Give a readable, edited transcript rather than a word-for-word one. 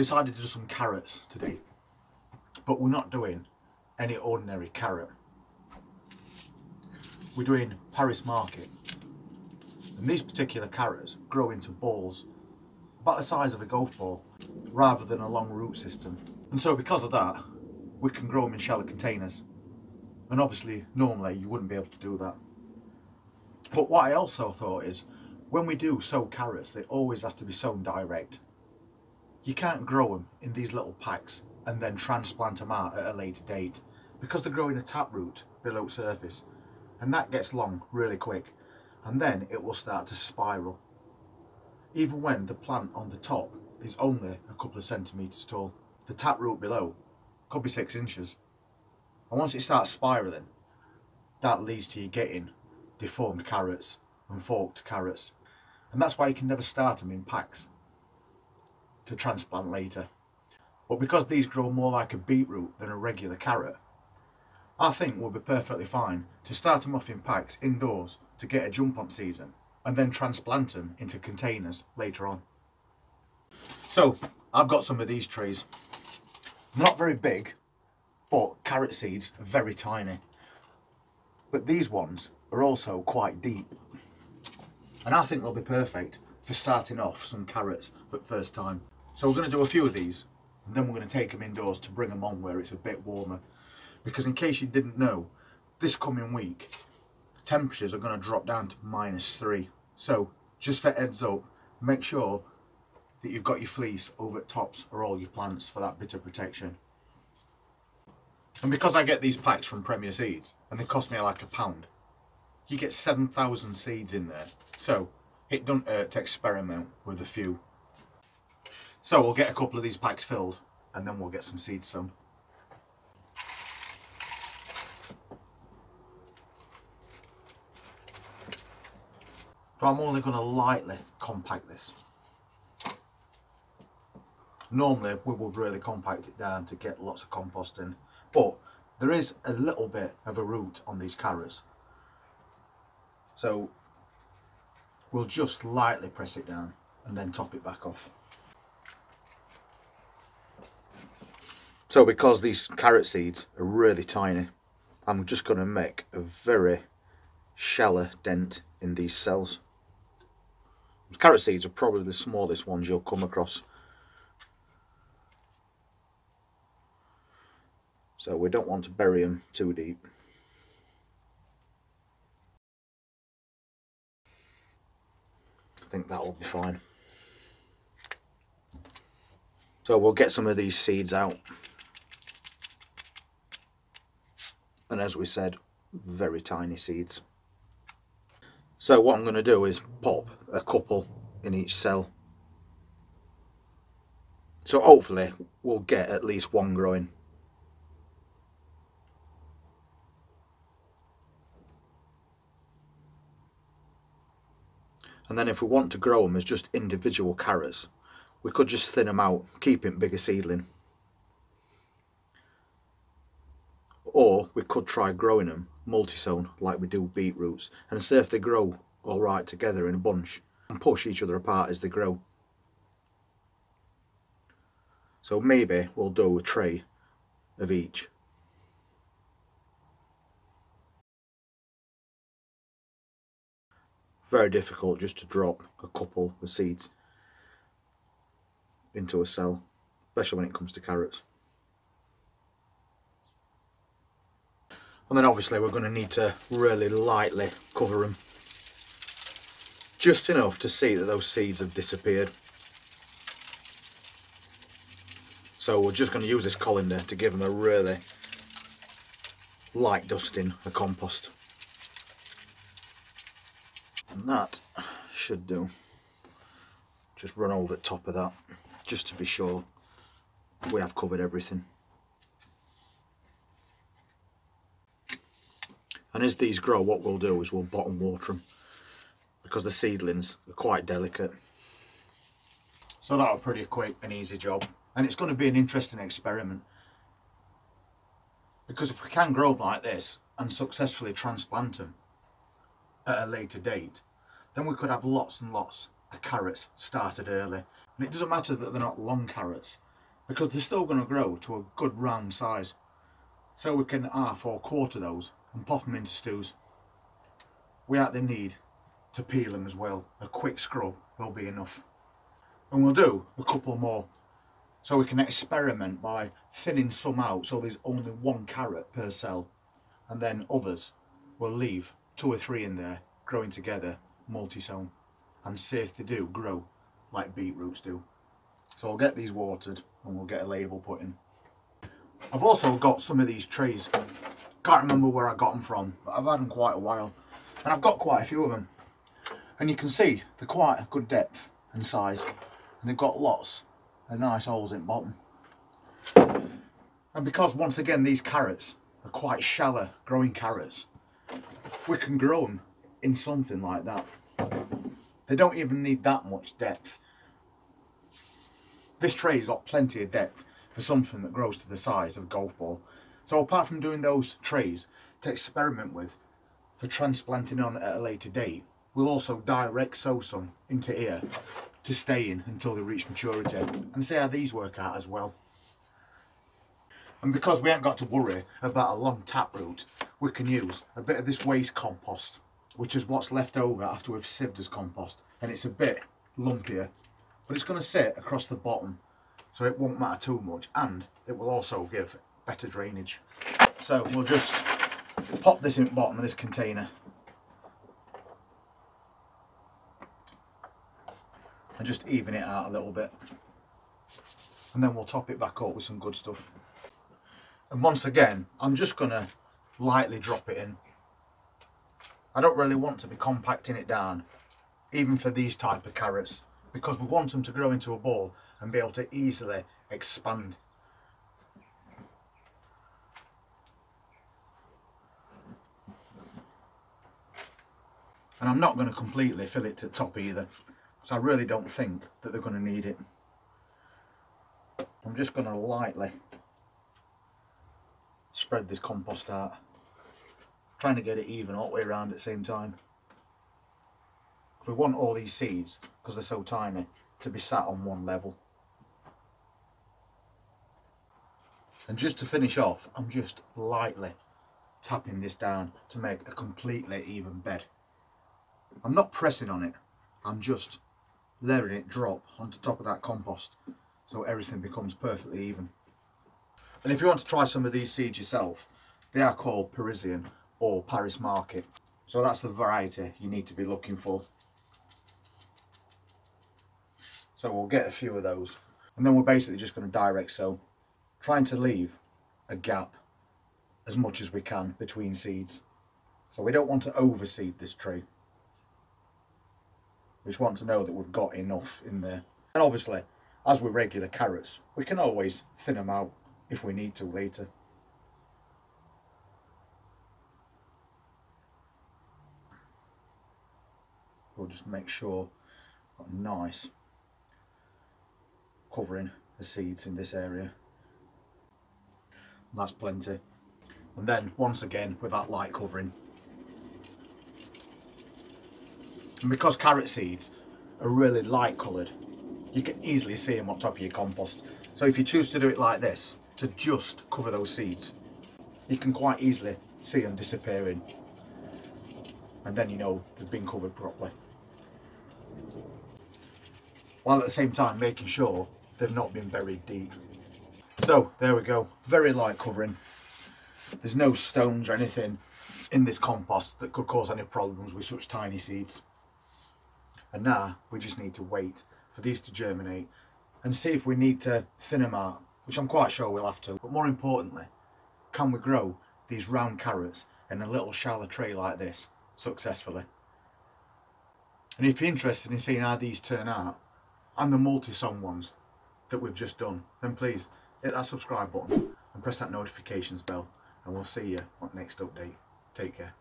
decided to do some carrots today, but we're not doing any ordinary carrot. We're doing Paris Market, and these particular carrots grow into balls about the size of a golf ball rather than a long root system, and so because of that we can grow them in shallow containers, and obviously normally you wouldn't be able to do that. But what I also thought is, when we do sow carrots, they always have to be sown direct. You can't grow them in these little packs and then transplant them out at a later date, because they're growing a taproot below surface, and that gets long really quick, and then it will start to spiral even when the plant on the top is only a couple of centimetres tall. The taproot below could be 6 inches, and once it starts spiralling, that leads to you getting deformed carrots and forked carrots, and that's why you can never start them in packs to transplant later. But because these grow more like a beetroot than a regular carrot, I think we'll be perfectly fine to start them off in packs indoors to get a jump on season, and then transplant them into containers later on. So I've got some of these trees. Not very big, but carrot seeds are very tiny. But these ones are also quite deep, and I think they'll be perfect for starting off some carrots for the first time. So we're going to do a few of these, and then we're going to take them indoors to bring them on where it's a bit warmer. Because in case you didn't know, this coming week temperatures are going to drop down to -3. So just for heads up, make sure that you've got your fleece over at Tops or all your plants for that bit of protection. And because I get these packs from Premier Seeds and they cost me like £1, you get 7,000 seeds in there, so it doesn't hurt to experiment with a few. So we'll get a couple of these packs filled, and then we'll get some seeds sown. So I'm only going to lightly compact this. Normally we would really compact it down to get lots of compost in, but there is a little bit of a root on these carrots, so we'll just lightly press it down and then top it back off. So because these carrot seeds are really tiny, I'm just going to make a very shallow dent in these cells. Carrot seeds are probably the smallest ones you'll come across, so we don't want to bury them too deep. I think that'll be fine. So we'll get some of these seeds out, and as we said, very tiny seeds. So what I'm going to do is pop a couple in each cell, so hopefully we'll get at least one growing. And then if we want to grow them as just individual carrots, we could just thin them out, keeping bigger seedling. Or we could try growing them multi-sown like we do beetroots, and see if they grow all right together in a bunch and push each other apart as they grow. So maybe we'll do a tray of each. Very difficult just to drop a couple of seeds into a cell, especially when it comes to carrots. And then obviously we're going to need to really lightly cover them, just enough to see that those seeds have disappeared. So we're just going to use this colander to give them a really light dusting of compost. And that should do. Just run over the top of that, just to be sure we have covered everything. And as these grow, what we'll do is we'll bottom water them, because the seedlings are quite delicate. So that'll be pretty quick and easy job, and it's going to be an interesting experiment, because if we can grow them like this and successfully transplant them at a later date, then we could have lots and lots of carrots started early. And it doesn't matter that they're not long carrots, because they're still going to grow to a good round size. So we can half or quarter those and pop them into stews. Without the need to peel them as well, a quick scrub will be enough. And we'll do a couple more. So we can experiment by thinning some out so there's only one carrot per cell. And then others will leave 2 or 3 in there growing together, multi-sown. And see if they do grow like beetroots do. So I'll get these watered and we'll get a label put in. I've also got some of these trees. Can't remember where I got them from, but I've had them quite a while. And I've got quite a few of them. And you can see they're quite a good depth and size. And they've got lots of nice holes in the bottom. And because, once again, these carrots are quite shallow growing carrots, we can grow them in something like that. They don't even need that much depth. This tray's got plenty of depth for something that grows to the size of a golf ball. So apart from doing those trays to experiment with for transplanting on at a later date, we'll also direct sow some into here to stay in until they reach maturity and see how these work out as well. And because we ain't got to worry about a long tap root, we can use a bit of this waste compost, which is what's left over after we've sieved as compost, and it's a bit lumpier, but it's going to sit across the bottom so it won't matter too much, and it will also give better drainage. So we'll just pop this in the bottom of this container and just even it out a little bit, and then we'll top it back up with some good stuff. And once again, I'm just going to lightly drop it in. I don't really want to be compacting it down, even for these type of carrots, because we want them to grow into a ball and be able to easily expand. And I'm not going to completely fill it to the top either, so I really don't think that they're going to need it. I'm just going to lightly spread this compost out, trying to get it even all the way around at the same time. We want all these seeds, because they're so tiny, to be sat on one level. And just to finish off, I'm just lightly tapping this down to make a completely even bed. I'm not pressing on it, I'm just letting it drop onto top of that compost so everything becomes perfectly even. And if you want to try some of these seeds yourself, they are called Parisian or Paris Market. So that's the variety you need to be looking for. So we'll get a few of those. And then we're basically just going to direct sow, trying to leave a gap as much as we can between seeds. So we don't want to overseed this tree. We just want to know that we've got enough in there. And obviously, as with regular carrots, we can always thin them out if we need to later. We'll just make sure we've got a nice covering the seeds in this area. And that's plenty. And then once again with that light covering. And because carrot seeds are really light coloured, you can easily see them on top of your compost. So if you choose to do it like this, to just cover those seeds, you can quite easily see them disappearing. And then you know they've been covered properly. While at the same time making sure they've not been buried deep. So there we go, very light covering. There's no stones or anything in this compost that could cause any problems with such tiny seeds. And now we just need to wait for these to germinate and see if we need to thin them out, which I'm quite sure we'll have to. But more importantly, can we grow these round carrots in a little shallow tray like this successfully? And if you're interested in seeing how these turn out and the multi-sown ones that we've just done, then please hit that subscribe button and press that notifications bell, and we'll see you on the next update. Take care.